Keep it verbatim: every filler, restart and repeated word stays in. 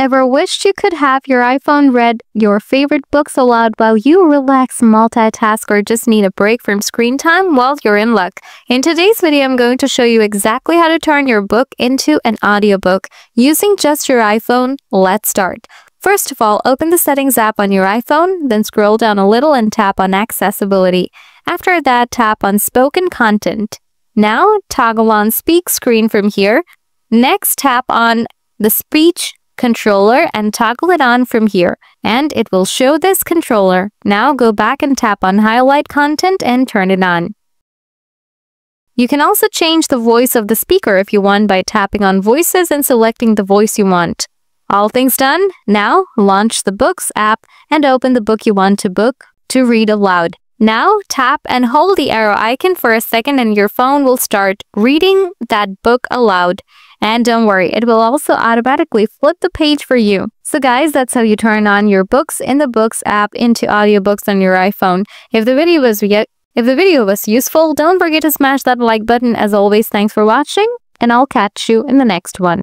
Ever wished you could have your iPhone read your favorite books aloud while you relax, multitask, or just need a break from screen time? Well, you're in luck. In today's video, I'm going to show you exactly how to turn your book into an audiobook using just your iPhone. Let's start. First of all, open the Settings app on your iPhone, then scroll down a little and tap on Accessibility. After that, tap on Spoken Content. Now, toggle on Speak Screen from here. Next, tap on the Speech Controller and toggle it on from here, and it will show this controller. Now go back and tap on Highlight Content and turn it on. You can also change the voice of the speaker if you want by tapping on Voices and selecting the voice you want. All things done, now launch the Books app and open the book you want to book to read aloud. Now tap and hold the arrow icon for a second and your phone will start reading that book aloud. And don't worry, it will also automatically flip the page for you. So guys, that's how you turn on your books in the Books app into audiobooks on your iPhone. If the video was if the video was useful, don't forget to smash that like button. As always, thanks for watching, and I'll catch you in the next one.